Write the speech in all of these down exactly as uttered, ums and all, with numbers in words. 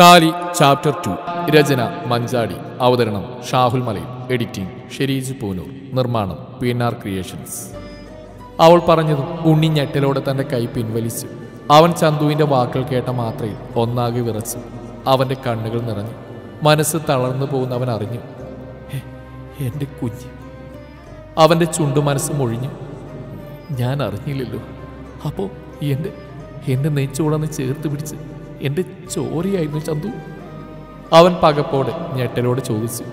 താലി chapter two. രചന മഞ്ചാടി, അവതരണം Shahul Malayil, editing Shereej Poonoor, നിർമ്മാണം പി എൻ ആർ ക്രിയേഷൻസ്. അവൾ പറഞ്ഞതും ഉണ്ണി ഞെട്ടലോടെ തൻ്റെ കൈ പിൻവലിച്ചു. അവൻ ചന്തുവിൻ്റെ വാക്കുകൾ കേട്ട മാത്രയിൽ ഒന്നാകെ വിറച്ചു. അവൻ്റെ കണ്ണുകൾ നിറഞ്ഞു, മനസ്സ് തളർന്നു പോകുന്നവൻ അറിഞ്ഞു. എൻ്റെ കുഞ്ഞ്. അവൻ്റെ ചുണ്ടു മനസ്സ് മൊഴിഞ്ഞു. ഞാൻ അറിഞ്ഞില്ലല്ലോ. അപ്പോൾ എൻ്റെ എൻ്റെ നെയ്ച്ചോടന്ന് ചേർത്ത് പിടിച്ച് എൻ്റെ ചോരയായിരുന്നു ചന്തു. അവൻ പകപ്പോടെ ഞെട്ടലോടെ ചോദിച്ചു.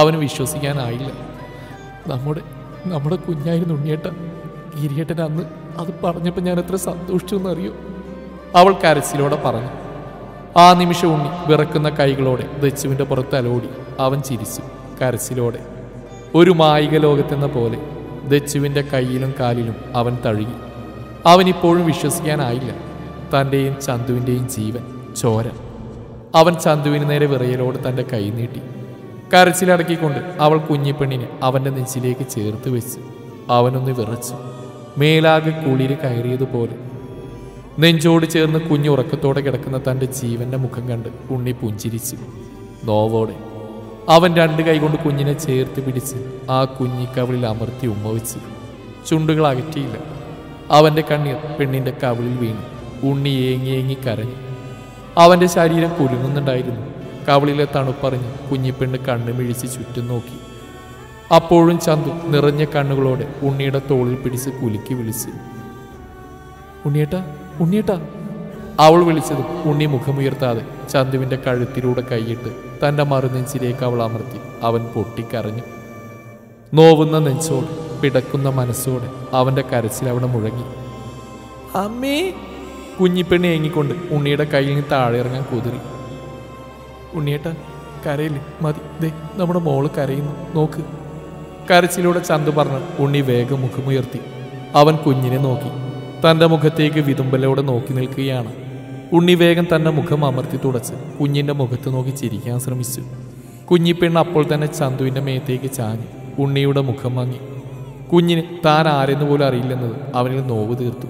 അവന് വിശ്വസിക്കാനായില്ല. നമ്മുടെ നമ്മുടെ കുഞ്ഞായിരുന്നു ഉണ്ണിയേട്ടൻ. ഗിരിയേട്ടൻ അന്ന് അത് പറഞ്ഞപ്പോൾ ഞാൻ എത്ര സന്തോഷിച്ചു എന്നറിയോ. അവൾ കരച്ചിലോടെ പറഞ്ഞു. ആ നിമിഷം ഉണ്ണി വിറക്കുന്ന കൈകളോടെ ദച്ചുവിൻ്റെ പുറത്ത് അലോടി. അവൻ ചിരിച്ചു കരച്ചിലോടെ. ഒരു മായിക ലോകത്തെന്ന പോലെ ദച്ചുവിൻ്റെ കയ്യിലും കാലിലും അവൻ തഴുകി. അവനിപ്പോഴും വിശ്വസിക്കാനായില്ല. തൻ്റെയും ചന്തുവിൻ്റെയും ജീവൻ, ചോര. അവൻ ചന്തുവിന് നേരെ വിറയലോട് തൻ്റെ കൈ നീട്ടി. കരച്ചിലടക്കിക്കൊണ്ട് അവൾ കുഞ്ഞിപ്പെണ്ണിനെ അവൻ്റെ നെഞ്ചിലേക്ക് ചേർത്ത് വെച്ച് അവനൊന്ന് വിറച്ചു. മേലാകെ കുളിര് കയറിയതുപോലെ നെഞ്ചോട് ചേർന്ന് കുഞ്ഞു ഉറക്കത്തോടെ കിടക്കുന്ന തൻ്റെ ജീവൻ്റെ മുഖം കണ്ട് ഉണ്ണി പുഞ്ചിരിച്ചു നോവോടെ. അവൻ രണ്ട് കൈകൊണ്ട് കുഞ്ഞിനെ ചേർത്ത് പിടിച്ച് ആ കുഞ്ഞിക്കവളിൽ അമർത്തി ഉമ്മ വെച്ച്. ചുണ്ടുകൾ അകറ്റിയില്ല. അവൻ്റെ കണ്ണീർ പെണ്ണിൻ്റെ കവിളിൽ വീണു. ഉണ്ണി ഏങ്ങി ഏങ്ങി കരഞ്ഞു. അവൻ്റെ ശരീരം കുലുങ്ങുന്നുണ്ടായിരുന്നു. കവളിലെ തണുപ്പറിഞ്ഞ് കുഞ്ഞിപ്പെണ്ണ് കണ്ണുമിഴിച്ച് ചുറ്റും നോക്കി. അപ്പോഴും ചന്തു നിറഞ്ഞ കണ്ണുകളോടെ ഉണ്ണിയുടെ തോളിൽ പിടിച്ച് കുലുക്കി വിളിച്ചു. ഉണ്ണിയേട്ടാ, ഉണ്ണിയേട്ടാ. അവൾ വിളിച്ചതും ഉണ്ണി മുഖമുയർത്താതെ ചന്തുവിൻ്റെ കഴുത്തിലൂടെ കൈയിട്ട് തൻ്റെ മറുനെഞ്ചിലേക്ക് അവൾ അമർത്തി അവൻ പൊട്ടിക്കരഞ്ഞു. നോവുന്ന നെഞ്ചോട് പിടക്കുന്ന മനസ്സോടെ അവൻ്റെ കരച്ചിൽ അവിടെ മുഴങ്ങി. അമ്മേ. കുഞ്ഞിപ്പെണ്ണി ഏങ്ങിക്കൊണ്ട് ഉണ്ണിയുടെ കയ്യിൽ നിന്ന് താഴെ ഇറങ്ങാൻ കുതിറി. ഉണ്ണിയേട്ട കരയില്ലേ, മതി, ദേ നമ്മുടെ മോള് കരയുന്നു നോക്ക്. കരച്ചിലൂടെ ചന്തു പറഞ്ഞ് ഉണ്ണി വേഗം മുഖമുയർത്തി. അവൻ കുഞ്ഞിനെ നോക്കി. തൻ്റെ മുഖത്തേക്ക് വിതുമ്പലോടെ നോക്കി നിൽക്കുകയാണ്. ഉണ്ണി വേഗം തൻ്റെ മുഖം അമർത്തി തുടച്ച് കുഞ്ഞിൻ്റെ മുഖത്ത് നോക്കി ചിരിക്കാൻ ശ്രമിച്ചു. കുഞ്ഞിപ്പെണ്ണ് അപ്പോൾ തന്നെ ചന്തുവിൻ്റെ മേത്തേക്ക് ചാഞ്ഞു. ഉണ്ണിയുടെ മുഖം മങ്ങി. കുഞ്ഞിന് താൻ ആരെന്ന് പോലും അറിയില്ലെന്നത് അവനിൽ നോവ് തീർത്തു.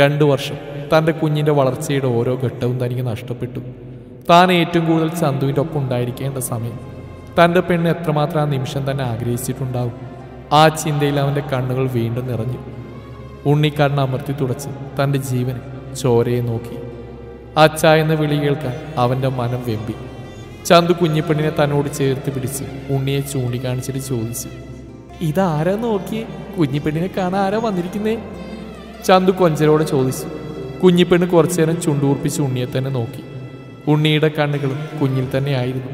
രണ്ടു വർഷം തൻ്റെ കുഞ്ഞിൻ്റെ വളർച്ചയുടെ ഓരോ ഘട്ടവും തനിക്ക് നഷ്ടപ്പെട്ടു. താൻ ഏറ്റവും കൂടുതൽ ചന്തുവിൻ്റെ ഒപ്പം ഉണ്ടായിരിക്കേണ്ട സമയം തൻ്റെ പെണ്ണ് എത്രമാത്രം ആ നിമിഷം തന്നെ ആഗ്രഹിച്ചിട്ടുണ്ടാവും. ആ ചിന്തയിൽ അവൻ്റെ കണ്ണുകൾ വീണ്ടും നിറഞ്ഞു. ഉണ്ണിക്കണ്ണ് അമർത്തി തുടച്ച് തൻ്റെ ജീവന് ചോരയെ നോക്കി. അച്ഛ എന്ന വിളി കേൾക്കാൻ അവൻ്റെ മനം വെമ്പി. ചന്തു കുഞ്ഞിപ്പെണ്ണിനെ തന്നോട് ചേർത്ത് പിടിച്ച് ഉണ്ണിയെ ചൂണ്ടിക്കാണിച്ചിട്ട് ചോദിച്ചു, ഇതാരാ നോക്കിയേ? കുഞ്ഞിപ്പെണ്ണിനെ കാണാൻ ആരാ വന്നിരിക്കുന്നേ? ചന്തു കൊഞ്ചലോടെ ചോദിച്ചു. കുഞ്ഞിപ്പെണ്ണ് കുറച്ചുനേരം ചുണ്ടൂർപ്പിച്ച് ഉണ്ണിയെ തന്നെ നോക്കി. ഉണ്ണിയുടെ കണ്ണുകളും കുഞ്ഞിൽ തന്നെയായിരുന്നു.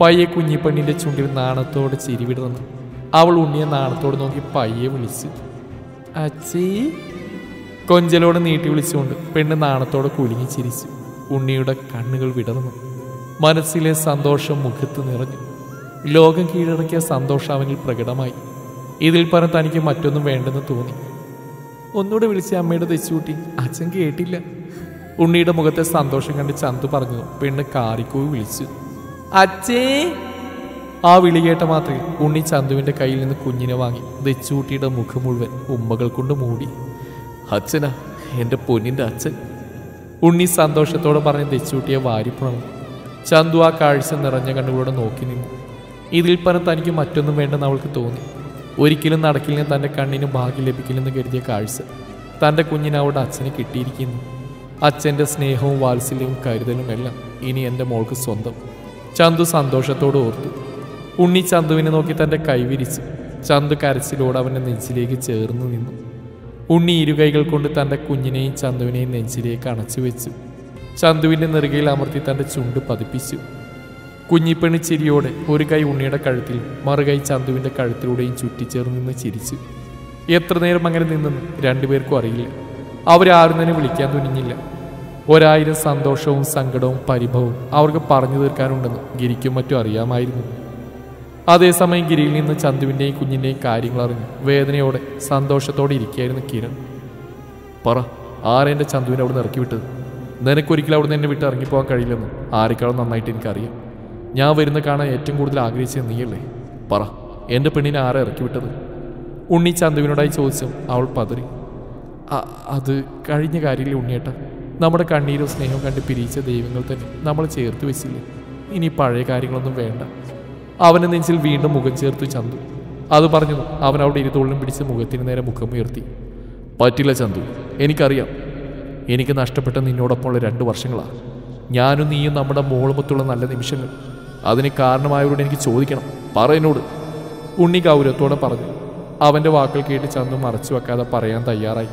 പയ്യെ കുഞ്ഞിപ്പെണ്ണിൻ്റെ ചുണ്ടിൽ നാണത്തോടെ ചിരിവിടർന്നു. അവൾ ഉണ്ണിയെ നാണത്തോടെ നോക്കി പയ്യെ വിളിച്ച് അച്ചീ. കൊഞ്ചലോട് നീട്ടി വിളിച്ചുകൊണ്ട് പെണ്ണ് നാണത്തോടെ കുലുങ്ങി ചിരിച്ചു. ഉണ്ണിയുടെ കണ്ണുകൾ വിടർന്നു. മനസ്സിലെ സന്തോഷം മുഖത്ത് നിറഞ്ഞു. ലോകം കീഴടക്കിയ സന്തോഷം അവനിൽ പ്രകടമായി. ഇതിൽ പറഞ്ഞ് തനിക്ക് മറ്റൊന്നും വേണ്ടെന്ന് തോന്നി. ഒന്നുകൂടെ വിളിച്ച് അമ്മയുടെ തെച്ചുകൂട്ടി, അച്ഛൻ കേട്ടില്ല. ഉണ്ണിയുടെ മുഖത്തെ സന്തോഷം കണ്ട് ചന്തു പറഞ്ഞു. പെണ്ണ് കാറിക്കോവി വിളിച്ചു, അച്ഛേ. ആ വിളി കേട്ട മാത്രമേ ഉണ്ണി ചന്തുവിൻ്റെ കയ്യിൽ നിന്ന് കുഞ്ഞിനെ വാങ്ങി തെച്ചുകൂട്ടിയുടെ മുഖം മുഴുവൻ ഉമ്മകൾ കൊണ്ട് മൂടി. അച്ഛനാ, എൻ്റെ പൊന്നിൻ്റെ അച്ഛൻ. ഉണ്ണി സന്തോഷത്തോടെ പറഞ്ഞ് തെച്ചുകൂട്ടിയെ വാരിപ്പുണർന്നു. ചന്തു ആ കാഴ്ച നിറഞ്ഞ കണ്ണുകളോടെ നോക്കി നിന്നു. ഇതിൽ പറഞ്ഞ് തനിക്ക് മറ്റൊന്നും വേണ്ടെന്ന് അവൾക്ക് തോന്നി. ഒരിക്കലും നടക്കില്ലെന്ന് തൻ്റെ കണ്ണിന് ഭാഗ്യം ലഭിക്കില്ലെന്ന് കരുതിയ കാഴ്ച തൻ്റെ കുഞ്ഞിന് അവളുടെ അച്ഛന് കിട്ടിയിരിക്കുന്നു. അച്ഛൻ്റെ സ്നേഹവും വാത്സല്യവും കരുതലും എല്ലാം ഇനി എൻ്റെ മോൾക്ക് സ്വന്തം. ചന്തു സന്തോഷത്തോട് ഓർത്തു. ഉണ്ണി ചന്തുവിനെ നോക്കി തൻ്റെ കൈ വിരിച്ചു. ചന്തു കരച്ചിലോട് അവൻ്റെ നെഞ്ചിലേക്ക് ചേർന്നു നിന്നു. ഉണ്ണി ഇരുകൈകൾ കൊണ്ട് തൻ്റെ കുഞ്ഞിനെയും ചന്തുവിനെയും നെഞ്ചിലേക്ക് അണച്ചു വെച്ചു. ചന്തുവിൻ്റെ നെറുകയിൽ അമർത്തി തൻ്റെ ചുണ്ട് പതിപ്പിച്ചു. കുഞ്ഞിപ്പെണ്ണി ചിരിയോടെ ഒരു കൈ ഉണ്ണിയുടെ കഴുത്തിൽ, മറുകൈ ചന്തുവിൻ്റെ കഴുത്തിലൂടെയും ചുറ്റിച്ചേർന്ന് നിന്ന് ചിരിച്ചു. എത്ര നേരം അങ്ങനെ നിന്നെന്ന് രണ്ടുപേർക്കും അറിയില്ല. അവരാരും തന്നെ വിളിക്കാൻ തുനിഞ്ഞില്ല. ഒരായിരം സന്തോഷവും സങ്കടവും പരിഭവവും അവർക്ക് പറഞ്ഞു തീർക്കാനുണ്ടെന്ന് ഗിരിക്കും മറ്റും അറിയാമായിരുന്നു. അതേസമയം ഗിരിയിൽ നിന്ന് ചന്തുവിൻ്റെയും കുഞ്ഞിൻ്റെയും കാര്യങ്ങൾ അറിഞ്ഞ് വേദനയോടെ സന്തോഷത്തോടെ ഇരിക്കുകയായിരുന്നു കിരൺ. പറ, ആരെൻ്റെ ചന്തുവിനെ അവിടെ നിന്ന് ഇറക്കി വിട്ടത്? നിനക്കൊരിക്കലും അവിടെ നിന്ന് എന്നെ വിട്ട് ഇറങ്ങിപ്പോകാൻ കഴിയില്ലെന്ന് ആരെക്കാളും നന്നായിട്ട് എനിക്കറിയാം. ഞാൻ വരുന്ന കാണാൻ ഏറ്റവും കൂടുതൽ ആഗ്രഹിച്ചത് നീയല്ലേ. പറ, എൻ്റെ പെണ്ണിനെ ആരാ ഇറക്കി വിട്ടത്? ഉണ്ണി ചന്തുവിനോടായി ചോദിച്ചു. അവൾ പതറി. അത് കഴിഞ്ഞ കാര്യമില്ല ഉണ്ണിയേട്ട. നമ്മുടെ കണ്ണീരും സ്നേഹവും കണ്ട് പിരിച്ച ദൈവങ്ങൾ തന്നെ നമ്മൾ ചേർത്ത് വെച്ചില്ലേ. ഇനി പഴയ കാര്യങ്ങളൊന്നും വേണ്ട. അവനെ നെഞ്ചിൽ വീണ്ടും മുഖം ചേർത്ത് ചന്തു അത് പറഞ്ഞു. അവൻ അവിടെ ഇരുതോളിലും പിടിച്ച് മുഖത്തിന് നേരെ മുഖം ഉയർത്തി. പറ്റില്ല ചന്തു, എനിക്കറിയാം. എനിക്ക് നഷ്ടപ്പെട്ട നിന്നോടൊപ്പമുള്ള രണ്ട് വർഷങ്ങളാണ്. ഞാനും നീയും നമ്മുടെ മോളുമൊത്തുള്ള നല്ല നിമിഷങ്ങൾ. അതിന് കാരണമായവരോട് എനിക്ക് ചോദിക്കണം, പറയനോട്. ഉണ്ണി ഗൗരവത്തോടെ പറഞ്ഞു. അവൻ്റെ വാക്കുകൾ കേട്ട് ചന്തു മറച്ചു വെക്കാതെ പറയാൻ തയ്യാറായി.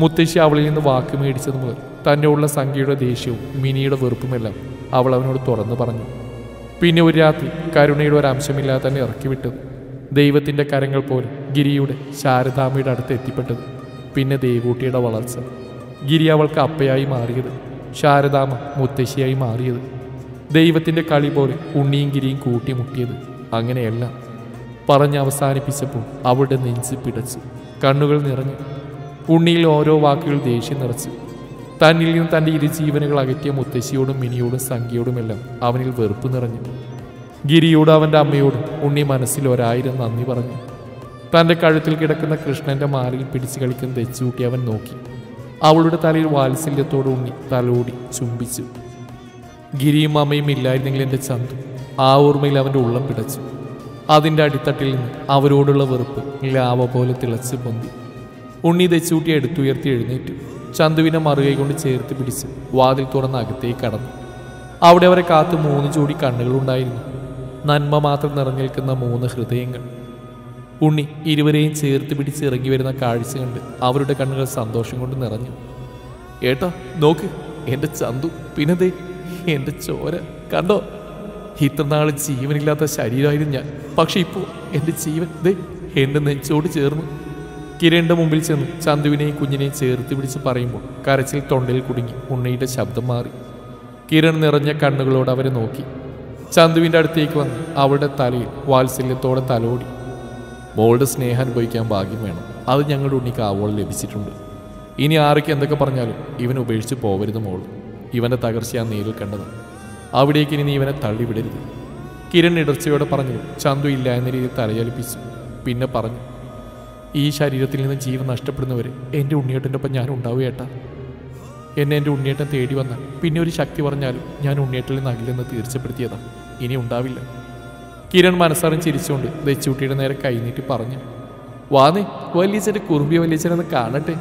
മുത്തശ്ശി അവളിൽ നിന്ന് വാക്ക് മേടിച്ചത് മുതൽ തന്നെയുള്ള സംഖ്യയുടെ ദേഷ്യവും മിനിയുടെ വെറുപ്പുമെല്ലാം അവൾ അവനോട് തുറന്നു പറഞ്ഞു. പിന്നെ ഒരു രാത്രി കരുണയുടെ ഒരു അംശമില്ലാതെ തന്നെ ഇറക്കിവിട്ടത്, ദൈവത്തിൻ്റെ കരങ്ങൾ പോലെ ഗിരിയുടെ ശാരദാമ്മയുടെ അടുത്ത് എത്തിപ്പെട്ടത്, പിന്നെ ദേവൂട്ടിയുടെ വളർച്ച. ഗിരി അവൾക്ക് അപ്പയായി മാറിയത്, ശാരദാമ്മ മുത്തശ്ശിയായി മാറിയത്, ദൈവത്തിൻ്റെ കളി പോലെ ഉണ്ണിയും ഗിരിയും കൂട്ടിമുട്ടിയത്, അങ്ങനെയെല്ലാം പറഞ്ഞ് അവസാനിപ്പിച്ചപ്പോൾ അവളുടെ നെഞ്ച് പിടച്ച് കണ്ണുകൾ നിറഞ്ഞു. ഉണ്ണിയിൽ ഓരോ വാക്കുകൾ ദേഷ്യം നിറച്ച്. തന്നിൽ നിന്ന് തൻ്റെ ഇരു ജീവനുകൾ അകറ്റിയ മുത്തശ്ശിയോടും മിനിയോടും സംഖ്യയോടുമെല്ലാം അവനിൽ വെറുപ്പ് നിറഞ്ഞു. ഗിരിയോട് അവൻ്റെ അമ്മയോടും ഉണ്ണി മനസ്സിൽ ഒരായിരം നന്ദി പറഞ്ഞു. തൻ്റെ കഴുത്തിൽ കിടക്കുന്ന കൃഷ്ണൻ്റെ മാറിൽ പിടിച്ചു കളിക്കുന്ന തെച്ചുകൂട്ടി അവൻ നോക്കി. അവളുടെ തലയിൽ വാത്സല്യത്തോട് ഉണ്ണി തലോടി ചുംബിച്ചു. ഗിരിയും അമ്മയും ഇല്ലായിരുന്നെങ്കിൽ എൻ്റെ ചന്തു, ആ ഓർമ്മയിൽ അവൻ്റെ ഉള്ളം പിടച്ചു. അതിൻ്റെ അടിത്തട്ടിൽ നിന്ന് അവരോടുള്ള വെറുപ്പ് ലാവ പോലെ തിളച്ച് പൊന്തി. ഉണ്ണി തെച്ചുകൂട്ടി എടുത്തുയർത്തി എഴുന്നേറ്റു. ചന്തുവിനെ മറുകൈ കൊണ്ട് ചേർത്ത് പിടിച്ച് വാതിൽ തുറന്ന് അകത്തേക്ക് കടന്നു. അവിടെ അവരെ കാത്ത് മൂന്ന് ജോടി കണ്ണുകളുണ്ടായിരുന്നു, നന്മ മാത്രം നിറഞ്ഞു നിൽക്കുന്ന മൂന്ന് ഹൃദയങ്ങൾ. ഉണ്ണി ഇരുവരെയും ചേർത്ത് പിടിച്ച് ഇറങ്ങി വരുന്ന കാഴ്ച കണ്ട് അവരുടെ കണ്ണുകൾ സന്തോഷം കൊണ്ട് നിറഞ്ഞു. ഏട്ടാ നോക്ക്, എൻ്റെ ചന്തു, പിന്നതേ എൻ്റെ ചോര കണ്ടോ. ഇത്രനാൾ ജീവനില്ലാത്ത ശരീരമായിരുന്നു ഞാൻ, പക്ഷെ ഇപ്പോൾ എൻ്റെ ജീവൻ ദേ എൻ്റെ നെഞ്ചോട് ചേർന്നു. കിരണിൻ്റെ മുമ്പിൽ ചെന്ന് ചന്തുവിനെയും കുഞ്ഞിനെയും ചേർത്ത് പിടിച്ച് പറയുമ്പോൾ കരച്ചിൽ തൊണ്ടയിൽ കുടുങ്ങി ഉണ്ണിയുടെ ശബ്ദം മാറി. കിരൺ നിറഞ്ഞ കണ്ണുകളോട് അവരെ നോക്കി. ചന്തുവിൻ്റെ അടുത്തേക്ക് വന്ന് അവളുടെ തലയിൽ വാത്സല്യത്തോടെ തലോടി. മോളുടെ സ്നേഹം അനുഭവിക്കാൻ ഭാഗ്യം വേണം, അത് ഞങ്ങളുടെ ഉണ്ണിക്ക് ആവോളം ലഭിച്ചിട്ടുണ്ട്. ഇനി ആരൊക്കെ എന്തൊക്കെ പറഞ്ഞാലും ഇവൻ ഉപേക്ഷിച്ച് പോവരുത് മോൾ. ഇവൻ്റെ തകർച്ചയാ നേരിൽ കണ്ടത്, അവിടേക്ക് ഇനി നീ ഇവനെ തള്ളിവിടരുത്. കിരൺ ഇടർച്ചയോടെ പറഞ്ഞു. ചന്തു ഇല്ല എന്ന രീതിയിൽ തലചലിപ്പിച്ചു. പിന്നെ പറഞ്ഞു, ഈ ശരീരത്തിൽ നിന്ന് ജീവൻ നഷ്ടപ്പെടുന്നവരെ എൻ്റെ ഉണ്ണിയേട്ടൻ്റെ ഒപ്പം ഞാൻ ഉണ്ടാവുകേട്ടാ. എന്നെ എൻ്റെ ഉണ്ണിയേട്ടൻ തേടി വന്നാൽ പിന്നെ ഒരു ശക്തി പറഞ്ഞാലും ഞാൻ ഉണ്ണിയേട്ടനിൽ നിന്ന് അകലെന്ന് തീർച്ചപ്പെടുത്തിയതാണ്, ഇനി ഉണ്ടാവില്ല. കിരൺ മനസ്സറിഞ്ഞ് ചിരിച്ചുകൊണ്ട് ദച്ചുട്ടിയുടെ നേരെ കൈനീട്ടി പറഞ്ഞു. വാന്നേ വലിയച്ഛൻ്റെ കുറുമ്പിയ വലിയച്ഛനെന്ന് കാണട്ടെ.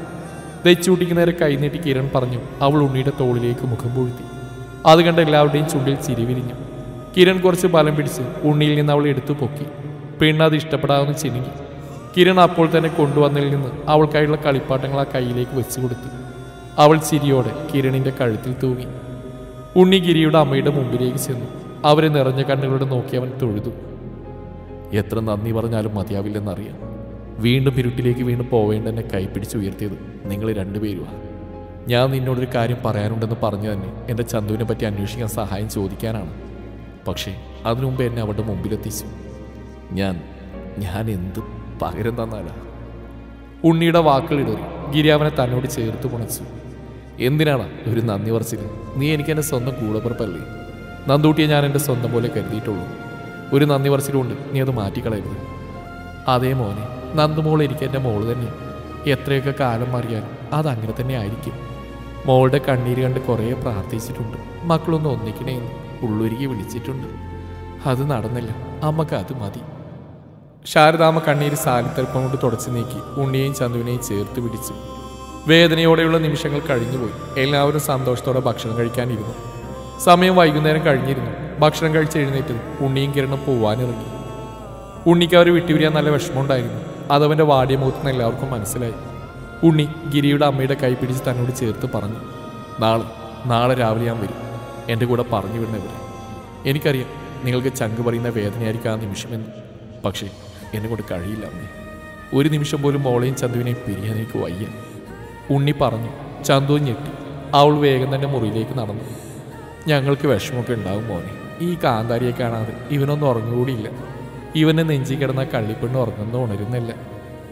ദച്ചുട്ടിക്ക് നേരെ കൈനീട്ടി കിരൺ പറഞ്ഞു. അവൾ ഉണ്ണിയുടെ തോളിലേക്ക് മുഖം പൂഴ്ത്തി. അത് കണ്ട് എല്ലാവരുടെയും ചുണ്ടിൽ ചിരിവിരിഞ്ഞു. കിരൺ കുറച്ച് ബലം പിടിച്ച് ഉണ്ണിയിൽ നിന്ന് അവൾ എടുത്തു പൊക്കി. പെണ്ണ് അത് ഇഷ്ടപ്പെടാവുന്ന ചിനുങ്ങി. കിരൺ അപ്പോൾ തന്നെ കൊണ്ടുവന്നതിൽ നിന്ന് അവൾക്കായുള്ള കളിപ്പാട്ടങ്ങൾ ആ കൈയിലേക്ക് വെച്ചു കൊടുത്തു. അവൾ ചിരിയോടെ കിരണിൻ്റെ കഴുത്തിൽ തൂങ്ങി. ഉണ്ണി ഗിരിയുടെ അമ്മയുടെ മുമ്പിലേക്ക് ചെന്നു. അവരെ നിറഞ്ഞ കണ്ണുകളോട് നോക്കി അവൻ തൊഴുതു. എത്ര നന്ദി പറഞ്ഞാലും മതിയാവില്ലെന്നറിയാം. വീണ്ടും ഇരുട്ടിലേക്ക് വീണ്ടും പോവേണ്ടെന്നെ കൈപ്പിടിച്ച് ഉയർത്തിയത് നിങ്ങൾ രണ്ടുപേരുമാണ്. ഞാൻ നിന്നോടൊരു കാര്യം പറയാനുണ്ടെന്ന് പറഞ്ഞു തന്നെ എൻ്റെ ചന്തുവിനെ പറ്റി അന്വേഷിക്കാൻ സഹായം ചോദിക്കാനാണ്. പക്ഷേ അതിനുമുമ്പ് എന്നെ അവളുടെ മുമ്പിലെത്തിച്ചു. ഞാൻ ഞാൻ എന്ത് പകരം തന്നാലാ. ഉണ്ണിയുടെ വാക്കുകളിടറി ഗിരി അവനെ തന്നോട് ചേർത്ത് പുണച്ചു. എന്തിനാണ് ഒരു നന്ദി പറച്ചിൽ? നീ എനിക്ക് എൻ്റെ സ്വന്തം കൂടപ്പുറപ്പല്ലേ. നന്ദൂട്ടിയെ ഞാൻ എൻ്റെ സ്വന്തം പോലെ കരുതിയിട്ടുള്ളൂ. ഒരു നന്ദി പറച്ചിലുണ്ട്, നീ അത് മാറ്റിക്കളയരുത്. അതേ മോനെ, നന്ദുമോൾ എനിക്ക് എൻ്റെ മോള് തന്നെ. എത്രയൊക്കെ കാലം മാറിയാലും അതങ്ങനെ തന്നെ ആയിരിക്കും. മോളുടെ കണ്ണീര് കണ്ട് കുറേ പ്രാർത്ഥിച്ചിട്ടുണ്ട്, മക്കളൊന്ന് ഒന്നിക്കണേന്ന് ഉള്ളൊരുക്കി വിളിച്ചിട്ടുണ്ട്. അത് നടന്നില്ല, അമ്മക്ക് അത് മതി. ശാരദാമ്മ കണ്ണീര് സാലിത്തൽപ്പം കൊണ്ട് തുടച്ചു നീക്കി ഉണ്ണിയെയും ചന്തുവിനെയും ചേർത്ത് പിടിച്ചു. വേദനയോടെയുള്ള നിമിഷങ്ങൾ കഴിഞ്ഞുപോയി. എല്ലാവരും സന്തോഷത്തോടെ ഭക്ഷണം കഴിക്കാനിരുന്നു. സമയം വൈകുന്നേരം കഴിഞ്ഞിരുന്നു. ഭക്ഷണം കഴിച്ച് എഴുന്നേറ്റത് ഉണ്ണിയും കിരണും പോവാനിറങ്ങി. ഉണ്ണിക്ക് അവർ വിട്ടുപിരിയാൻ നല്ല വിഷമമുണ്ടായിരുന്നു. അതവൻ്റെ വാടിയ മുഖത്തുനിന്ന് എല്ലാവർക്കും മനസ്സിലായി. ഉണ്ണി ഗിരിയുടെ അമ്മയുടെ കൈ പിടിച്ച് തന്നോട് ചേർത്ത് പറഞ്ഞു. നാളെ നാളെ രാവിലെ ഞാൻ വരും. എൻ്റെ കൂടെ പറഞ്ഞു വിടുന്നവരെ എനിക്കറിയാം നിങ്ങൾക്ക് ചങ്ക് പറയുന്ന വേദനയായിരിക്കും ആ നിമിഷമെന്ന്. പക്ഷേ എന്നെ കൊണ്ട് കഴിയില്ല അമ്മേ. ഒരു നിമിഷം പോലും മോളെയും ചന്തുവിനെയും പിരിയാൻ എനിക്ക് വയ്യ. ഉണ്ണി പറഞ്ഞു. ചന്തു ഞെട്ടി. അവൾ വേഗം തന്നെ മുറിയിലേക്ക് നടന്നു. ഞങ്ങൾക്ക് വിഷമമൊക്കെ ഉണ്ടാവും മോനെ. ഈ കാന്താരിയെ കാണാതെ ഇവനൊന്നും ഉറങ്ങുകൂടിയില്ല. ഇവനെ നെഞ്ചി കിടന്ന കള്ളിപ്പെണ്ണ് ഉറങ്ങുന്ന ഉണരുന്നില്ല.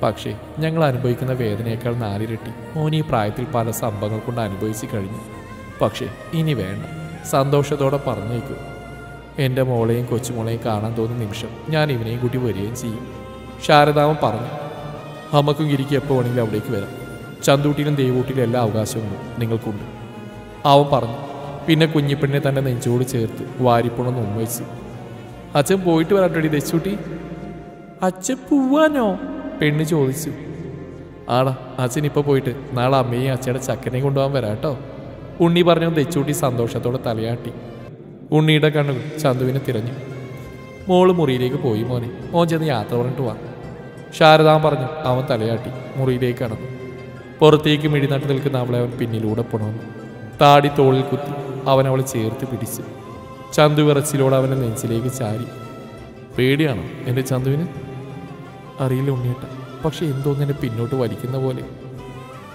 പക്ഷേ ഞങ്ങൾ അനുഭവിക്കുന്ന വേദനയേക്കാൾ നാലിരട്ടി മോനീ പ്രായത്തിൽ പല സംഭവങ്ങൾ കൊണ്ട് അനുഭവിച്ച് കഴിഞ്ഞു. പക്ഷേ ഇനി വേണ്ട, സന്തോഷത്തോടെ പറഞ്ഞേക്കും. എൻ്റെ മോളെയും കൊച്ചുമോളെയും കാണാൻ തോന്നുന്ന നിമിഷം ഞാൻ ഇവനെയും കൂട്ടി വരികയും ചെയ്യും. ശാരദാമ്മ പറഞ്ഞു. അമ്മക്കും ഗിരിക്കും എപ്പോൾ വേണമെങ്കിലും അവിടേക്ക് വരാം. ചന്തൂട്ടിയിലും ദേവൂട്ടിയിലും എല്ലാ അവകാശങ്ങളും നിങ്ങൾക്കുണ്ട്. അവൻ പറഞ്ഞു. പിന്നെ കുഞ്ഞിപ്പെണ്ണിനെ തന്നെ നെഞ്ചോട് ചേർത്ത് വാരിപ്പുണെന്ന് ഉമ്മയിച്ചു. അച്ഛൻ പോയിട്ട് വരാട്ടടി ദശുട്ടി. അച്ഛൻ പോവാനോ? പെണ്ണ് ചോദിച്ചു. ആടാ, അച്ഛൻ ഇപ്പോൾ പോയിട്ട് നാളെ അമ്മയും അച്ഛയുടെ ചക്കനെയും കൊണ്ടുപോകാൻ വരാട്ടോ. ഉണ്ണി പറഞ്ഞു. ദച്ചൂട്ടി സന്തോഷത്തോടെ തലയാട്ടി. ഉണ്ണിയുടെ കണ്ണുകൾ ചന്തുവിനെ തിരഞ്ഞു. മോള് മുറിയിലേക്ക് പോയി മോനെ, മോൻ ചെന്ന് യാത്ര പറഞ്ഞിട്ട് വാ. ശാരദാൻ പറഞ്ഞു. അവൻ തലയാട്ടി മുറിയിലേക്ക് കടന്നു. പുറത്തേക്ക് മിഴിനാട്ട് നിൽക്കുന്ന അവളെ അവൻ പിന്നിലൂടെ പുണർന്നു. താടി തോളിൽ കുത്തി അവനവളെ ചേർത്ത് പിടിച്ചു. ചന്തു വിറച്ചിലോടെ അവൻ്റെ നെഞ്ചിലേക്ക് ചാരി. പേടിയാണോ എൻ്റെ ചന്തുവിന്? അറിയില്ല ഉണ്ണിയേട്ട, പക്ഷെ എന്തോന്നെ പിന്നോട്ട് വലിക്കുന്ന പോലെ.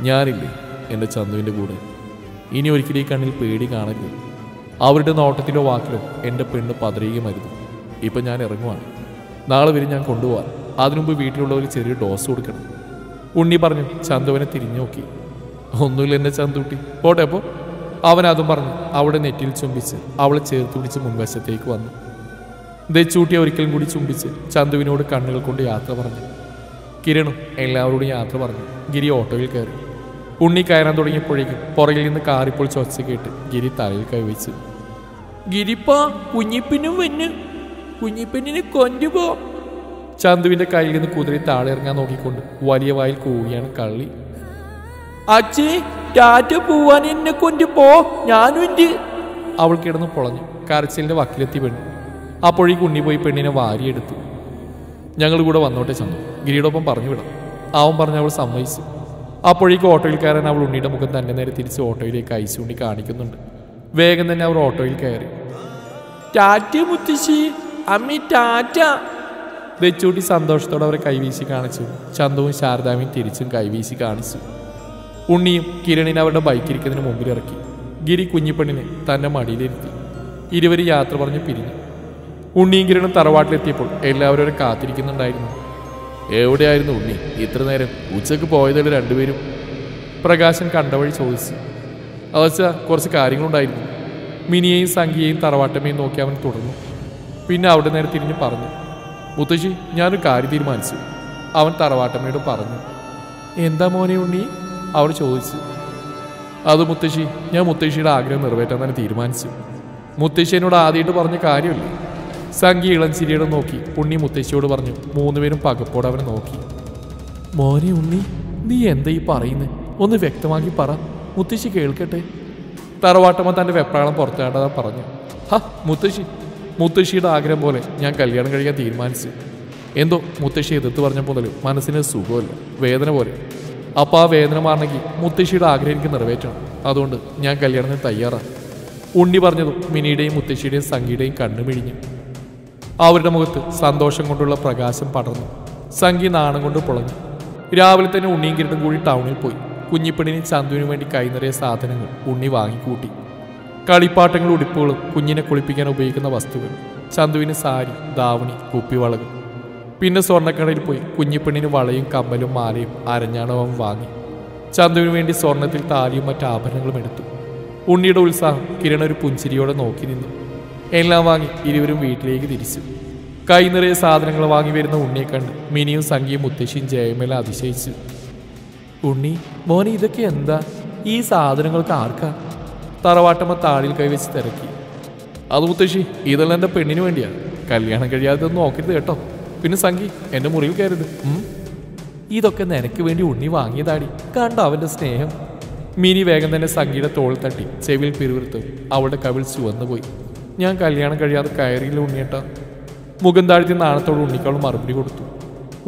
ഞാനില്ലേ എൻ്റെ ചന്തുവിൻ്റെ കൂടെ? ഇനി ഒരിക്കലും ഈ കണ്ണിൽ പേടി കാണരുത്. അവരുടെ നോട്ടത്തിലോ വാക്കിലോ എൻ്റെ പെണ്ണ് പതറിയുമരുത്. ഇപ്പം ഞാൻ ഇറങ്ങുവാണ്. നാളെ വരെ ഞാൻ കൊണ്ടുപോകാം. അതിനുമുമ്പ് വീട്ടിലുള്ളവർ ചെറിയ ഡോസ് കൊടുക്കണം. ഉണ്ണി പറഞ്ഞു. ചന്തുവിനെ തിരിഞ്ഞു നോക്കി. ഒന്നുമില്ല എൻ്റെ ചന്തുട്ടി, പോട്ടെ അപ്പോൾ. അവൻ അതും പറഞ്ഞു. അവിടെ നെറ്റിയിൽ ചുംബിച്ച് അവളെ ചേർത്ത് പിടിച്ച് മുൻവശത്തേക്ക് വന്നു. ദച്ചൂട്ടിയെ ഒരിക്കലും കൂടി ചുംബിച്ച് ചന്തുവിനോട് കണ്ണുകൾ കൊണ്ട് യാത്ര പറഞ്ഞു. കിരണും എല്ലാവരോടും യാത്ര പറഞ്ഞു. ഗിരി ഓട്ടോയിൽ കയറി. ഉണ്ണി കയറാൻ തുടങ്ങിയപ്പോഴേക്കും പുറകിൽ നിന്ന് കാറിപ്പോൾ ചൊച്ച കേട്ട് ഗിരി തലയിൽ കൈവച്ചു. ഗിരിപ്പാ, കുഞ്ഞിപ്പിനും വന്ന് കുഞ്ഞിപ്പിനെ കൊണ്ടുപോ. ചന്തുവിൻ്റെ കയ്യിൽ നിന്ന് കുതിരി താഴെ ഇറങ്ങാൻ നോക്കിക്കൊണ്ട് വലിയ വായിൽ കൂവുകയാണ് കള്ളി. അച്ഛേ, ടാറ്റ പോവാൻ എന്നെ കൊണ്ടുപോ, ഞാനുണ്ട്. അവൾ കിടന്ന് പൊളഞ്ഞു. കരച്ചിലിൻ്റെ വക്കിലെത്തി പെണ്ണു. അപ്പോഴേക്ക് ഉണ്ണി പോയി പെണ്ണിനെ വാരിയെടുത്തു. ഞങ്ങൾ കൂടെ വന്നോട്ടെ ചന്തു, ഗിരിയോടൊപ്പം പറഞ്ഞു വിടാം. അവൻ പറഞ്ഞ് അവൾ സമ്മതിച്ചു. അപ്പോഴേക്ക് ഓട്ടോയിൽ കയറാൻ അവൾ ഉണ്ണിയുടെ മുഖം തന്നെ നേരെ തിരിച്ച് ഓട്ടോയിലേക്ക് അയച്ചു ഉണ്ണി കാണിക്കുന്നുണ്ട്. വേഗം തന്നെ അവർ ഓട്ടോയിൽ കയറി. ടാറ്റ മുത്തശ്ശി, അമ്മി ടാറ്റ. വെച്ചൂട്ടി സന്തോഷത്തോടെ അവരെ കൈവീശി കാണിച്ചു. ചന്തുവും ശാരദാമയും തിരിച്ചും കൈവീശി കാണിച്ചു. ഉണ്ണിയും കിരണിനെ അവരുടെ ബൈക്കിരിക്കുന്നതിന് മുമ്പിലിറക്കി. ഗിരി കുഞ്ഞിപ്പെണ്ണിനെ തൻ്റെ മടിയിലിരുത്തി. ഇരുവരും യാത്ര പറഞ്ഞ് പിരിഞ്ഞു. ഉണ്ണിയും കിരണും തറവാട്ടിലെത്തിയപ്പോൾ എല്ലാവരും അവരെ കാത്തിരിക്കുന്നുണ്ടായിരുന്നു. എവിടെയായിരുന്നു ഉണ്ണി ഇത്ര നേരം? ഉച്ചക്ക് പോയതല്ല രണ്ടുപേരും. പ്രകാശൻ കണ്ടവഴി ചോദിച്ചു. അതാച്ചാ കുറച്ച് കാര്യങ്ങളുണ്ടായിരുന്നു. മിനിയെയും സംഖ്യയെയും തറവാട്ടമ്മയും നോക്കി അവൻ തുടർന്നു. പിന്നെ അവിടെ നേരെ തിരിഞ്ഞ് പറഞ്ഞു. മുത്തശ്ശി, ഞാനൊരു കാര്യം തീരുമാനിച്ചു. അവൻ തറവാട്ടമ്മയോട് പറഞ്ഞു. എന്താ മോനെ ഉണ്ണി? അവൾ ചോദിച്ചു. അത് മുത്തശ്ശി, ഞാൻ മുത്തശ്ശിയുടെ ആഗ്രഹം നിറവേറ്റാൻ തന്നെ തീരുമാനിച്ചു. മുത്തശ്ശി എന്നോട് ആദ്യമായിട്ട് പറഞ്ഞ കാര്യമില്ലേ? സംഗി ഇളഞ്ചിരിയുടെ നോക്കി ഉണ്ണി മുത്തശ്ശിയോട് പറഞ്ഞു. മൂന്നുപേരും പകപ്പോടെ അവനെ നോക്കി. മോനെ ഉണ്ണി, നീ എന്താ ഈ പറയുന്നത്? ഒന്ന് വ്യക്തമാക്കി പറ, മുത്തശ്ശി കേൾക്കട്ടെ. തറവാട്ടമ്മ തൻ്റെ വെപ്രാളം പുറത്തേണ്ടതാ പറഞ്ഞു. ഹ മുത്തശ്ശി, മുത്തശ്ശിയുടെ ആഗ്രഹം പോലെ ഞാൻ കല്യാണം കഴിക്കാൻ തീരുമാനിച്ചു. എന്തോ മുത്തശ്ശി എതിർത്ത് പറഞ്ഞപ്പോൾ മുതൽ മനസ്സിന് സുഖമില്ല, വേദന പോലെ. അപ്പോൾ ആ വേദന മാറണമെങ്കിൽ മുത്തശ്ശിയുടെ ആഗ്രഹം എനിക്ക് നിറവേറ്റണം. അതുകൊണ്ട് ഞാൻ കല്യാണത്തിന് തയ്യാറാണ്. ഉണ്ണി പറഞ്ഞതും മിനിയുടെയും മുത്തശ്ശിയുടെയും സംഗിയുടെയും കണ്ണു പിഴിഞ്ഞു. അവരുടെ മുഖത്ത് സന്തോഷം കൊണ്ടുള്ള പ്രകാശം പടർന്നു. സംഗി നാണം കൊണ്ട് പുളഞ്ഞു. രാവിലെ തന്നെ ഉണ്ണിയും കിരട്ടും കൂടി ടൗണിൽ പോയി. കുഞ്ഞിപ്പെണ്ണിനും ചന്തുവിനു വേണ്ടി കൈനിറയ സാധനങ്ങൾ ഉണ്ണി വാങ്ങിക്കൂട്ടി. കളിപ്പാട്ടങ്ങളും ഉടുപ്പുകളും കുഞ്ഞിനെ കുളിപ്പിക്കാൻ ഉപയോഗിക്കുന്ന വസ്തുക്കൾ. ചന്തുവിന് സാരി, ദാവണി, കുപ്പിവളകൾ. പിന്നെ സ്വർണ്ണക്കടയിൽ പോയി കുഞ്ഞിപ്പെണ്ണിന് വളയും കമ്മലും മാലയും അരഞ്ഞാണവും വാങ്ങി. ചന്തുവിന് വേണ്ടി സ്വർണ്ണത്തിൽ താലിയും മറ്റ് ആഭരണങ്ങളും എടുത്തു. ഉണ്ണിയുടെ ഉത്സാഹം കിരണ ഒരു പുഞ്ചിരിയോടെ നോക്കി നിന്നു. എല്ലാം വാങ്ങി ഇരുവരും വീട്ടിലേക്ക് തിരിച്ചു. കൈ നിറയെ സാധനങ്ങൾ വാങ്ങി വരുന്ന ഉണ്ണിയെ കണ്ട് മിനിയും സംഗിയും മുത്തശ്ശിയും ജയമേല അതിശയിച്ചു. ഉണ്ണി മോനെ, ഇതൊക്കെ എന്താ? ഈ സാധനങ്ങൾക്ക് ആർക്കാ? തറവാട്ടമ്മ താടിയിൽ കൈവച്ച് തിരക്കി. അത് മുത്തശ്ശി, ഇതെല്ലാം എൻ്റെ പെണ്ണിന് വേണ്ടിയാണ്. കല്യാണം കഴിയാതെ ഒന്നും നോക്കരുത് കേട്ടോ. പിന്നെ സംഗി, എൻ്റെ മുറിയിൽ കയറുത്. ഇതൊക്കെ നിനക്ക് വേണ്ടി ഉണ്ണി വാങ്ങിയതാടി, കണ്ടോ അവൻ്റെ സ്നേഹം. മിനി വേഗം തന്നെ സംഗിയുടെ തോൾ തട്ടി ചെവിയിൽ പിറുവിറുത്ത്. അവളുടെ കവിൾ ചുവന്നുപോയി. ഞാൻ കല്യാണം കഴിയാതെ കയറിയില്ല ഉണ്ണിയേട്ടാ. മുഖം താഴ്ത്തി നാണത്തോട് ഉണ്ണിക്കവൾ മറുപടി കൊടുത്തു.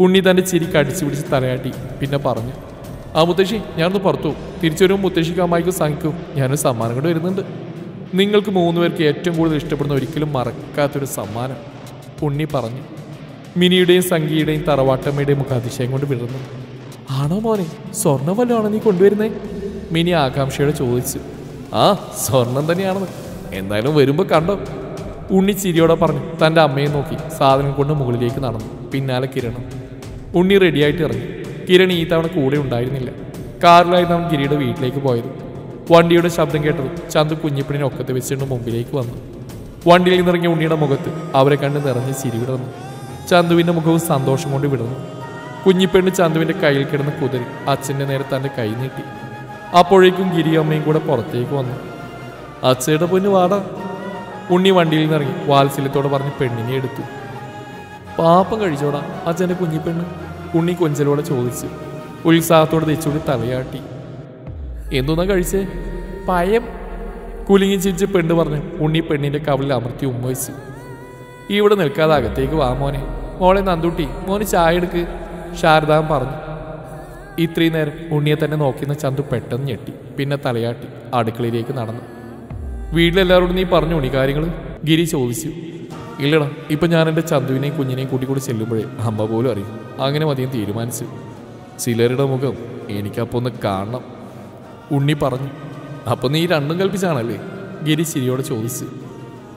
ഉണ്ണി തൻ്റെ ചിരി കടിച്ചു പിടിച്ച് തലയാട്ടി. പിന്നെ പറഞ്ഞു, ആ മുത്തശ്ശി, ഞാനൊന്ന് പുറത്തു പോകും. തിരിച്ചുവരും മുത്തശ്ശിക്ക് അമ്മായിക്കും സംഖ്യക്കും ഞാനൊരു സമ്മാനം കൊണ്ട് വരുന്നുണ്ട്. നിങ്ങൾക്ക് മൂന്നുപേർക്ക് ഏറ്റവും കൂടുതൽ ഇഷ്ടപ്പെടുന്ന ഒരിക്കലും മറക്കാത്തൊരു സമ്മാനം. ഉണ്ണി പറഞ്ഞു. മിനിയുടെയും സംഖ്യയുടെയും തറവാട്ടമ്മയുടെയും മുഖം അതിശയം കൊണ്ട് വിടർന്നു. ആണോ മോനെ, സ്വർണ്ണം വല്ലതാണോ നീ കൊണ്ടുവരുന്നേ? മിനി ആകാംക്ഷയോടെ ചോദിച്ചു. ആ സ്വർണം തന്നെയാണെന്ന്, എന്തായാലും വരുമ്പോൾ കണ്ടോ. ഉണ്ണി ചിരിയോടെ പറഞ്ഞു. തൻ്റെ അമ്മയെ നോക്കി സാധനം കൊണ്ട് മുകളിലേക്ക് നടന്നു. പിന്നാലെ കിരണം. ഉണ്ണി റെഡിയായിട്ട് ഇറങ്ങി. കിരൺ ഈ തവണ കൂടെ ഉണ്ടായിരുന്നില്ല. കാറിലായിരുന്നു അവൻ ഗിരിയുടെ വീട്ടിലേക്ക് പോയത്. വണ്ടിയുടെ ശബ്ദം കേട്ടത് ചന്തു കുഞ്ഞിപ്പിണിനെ ഒക്കത്ത് വെച്ചുകൊണ്ട് മുമ്പിലേക്ക് വന്നു. വണ്ടിയിൽ നിന്നിറങ്ങിയ ഉണ്ണിയുടെ മുഖത്ത് അവരെ കണ്ട് നിറഞ്ഞ് ചിരി വിടർന്നു. ചന്തുവിൻ്റെ മുഖവും സന്തോഷം കൊണ്ട് വിടർന്നു. കുഞ്ഞിപ്പെണ്ണ് ചന്തുവിൻ്റെ കയ്യിൽ കിടന്ന് കുതിരി അച്ഛൻ്റെ നേരെ തൻ്റെ കൈ നീട്ടി. അപ്പോഴേക്കും ഗിരിയമ്മയും കൂടെ പുറത്തേക്ക് വന്നു. അച്ഛയുടെ പൊന്നു വാടാ. ഉണ്ണി വണ്ടിയിൽ നിന്നിറങ്ങി വാത്സല്യത്തോടെ പറഞ്ഞ് പെണ്ണിനെ എടുത്തു. പാപ്പം കഴിച്ചോടാ അച്ഛൻ്റെ കുഞ്ഞിപ്പെണ്ണ്, ഉണ്ണി കൊഞ്ചലോടെ ചോദിച്ചു. ഉത്സാഹത്തോടെ തെച്ചുകൂടി തലയാട്ടി. എന്തൊന്നാ കഴിച്ചേ? പയം, കുലുങ്ങി ചിരിച്ച് പെണ്ണ് പറഞ്ഞു. ഉണ്ണി പെണ്ണിൻ്റെ കവളിൽ അമർത്തി ഉമ്മ വെച്ചു. ഇവിടെ നിൽക്കാതെ അകത്തേക്ക് വാ മോനെ. മോളെ നന്ദൂട്ടി, മോന് ചായ എടുക്ക്, ശാരദാൻ പറഞ്ഞു. ഇത്രയും നേരം ഉണ്ണിയെ തന്നെ നോക്കിയിരുന്ന ചന്തു പെട്ടെന്ന് ഞെട്ടി. പിന്നെ തലയാട്ടി അടുക്കളയിലേക്ക് നടന്നു. വീട്ടിലെല്ലാവരോടും നീ പറഞ്ഞു ഉണ്ണി കാര്യങ്ങൾ? ഗിരി ചോദിച്ചു. ഇല്ലടാ, ഇപ്പം ഞാൻ എൻ്റെ ചന്തുവിനെയും കുഞ്ഞിനെയും കൂട്ടിക്കൂടി ചെല്ലുമ്പോഴേ അമ്മ പോലും അറിയും. അങ്ങനെ മതിയും തീരുമാനിച്ചു. ചിലരുടെ മുഖം എനിക്കപ്പോൾ ഒന്ന് കാണണം, ഉണ്ണി പറഞ്ഞു. അപ്പം നീ രണ്ടും കൽപ്പിച്ചാണല്ലേ? ഗിരി ചിരിയോടെ ചോദിച്ചു.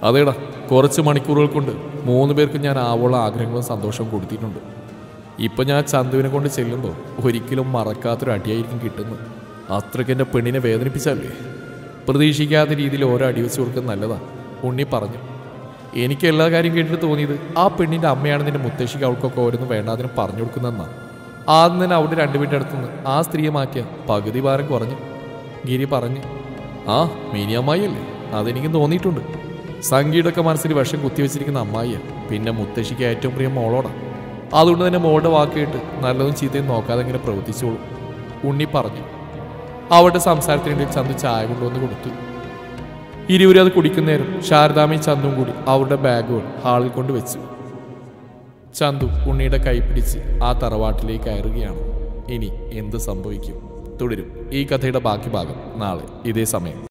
അതേടാ, കുറച്ച് മണിക്കൂറുകൾ കൊണ്ട് മൂന്ന് പേർക്ക് ഞാൻ ആവോള ആഗ്രഹങ്ങളും സന്തോഷവും കൊടുത്തിട്ടുണ്ട്. ഇപ്പം ഞാൻ ചന്തുവിനെ കൊണ്ട് ചെല്ലുമ്പോൾ ഒരിക്കലും മറക്കാത്തൊരു അടിയായിരിക്കും കിട്ടുന്നത്. അത്രയ്ക്ക് എൻ്റെ പെണ്ണിനെ വേദനിപ്പിച്ചല്ലേ? പ്രതീക്ഷിക്കാത്ത രീതിയിൽ ഓരോ അടി വെച്ച് കൊടുക്കുന്നത് നല്ലതാണ്, ഉണ്ണി പറഞ്ഞു. എനിക്ക് എല്ലാ കാര്യം കേട്ടിട്ട് തോന്നിയത് ആ പെണ്ണിൻ്റെ അമ്മയാണ് നിൻ്റെ മുത്തശ്ശിക്ക് അവൾക്കൊക്കെ ഓരോന്നും വേണ്ടാതിനും പറഞ്ഞു കൊടുക്കുന്നതെന്നാണ്. ആദ്യം തന്നെ അവിടെ രണ്ടു വീട്ടിൽ അടുത്തുനിന്ന് ആ സ്ത്രീയെ മാറ്റിയ പകുതി ഭാരം കുറഞ്ഞു, ഗിരി പറഞ്ഞു. ആ മീനിയമ്മായിയല്ലേ? അതെനിക്ക് തോന്നിയിട്ടുണ്ട്. സംഗീതമൊക്കെ മനസ്സിൽ വിഷം കുത്തിവെച്ചിരിക്കുന്ന അമ്മായിയ പിന്നെ മുത്തശ്ശിക്ക് ഏറ്റവും പ്രിയ മോളോടാണ്. അതുകൊണ്ട് തന്നെ മോളുടെ വാക്കേട്ട് നല്ലതും ചീത്തയും നോക്കാതെ ഇങ്ങനെ പ്രവർത്തിച്ചോളൂ, ഉണ്ണി പറഞ്ഞു. അവരുടെ സംസാരത്തിനിടയിൽ ചന്തു ചായ കൊണ്ടുവന്ന് കൊടുത്തു. ഇരുവരും അത് കുടിക്കുന്നേരം ശാരദാമയും ചന്തും കൂടി അവരുടെ ബാഗുകൾ ഹാളിൽ കൊണ്ടുവച്ചു. ചന്തു ഉണ്ണിയുടെ കൈ പിടിച്ച് ആ തറവാട്ടിലേക്ക് കയറുകയാണ്. ഇനി എന്ത് സംഭവിക്കും? തുടരും ഈ കഥയുടെ ബാക്കി ഭാഗം നാളെ ഇതേ സമയം.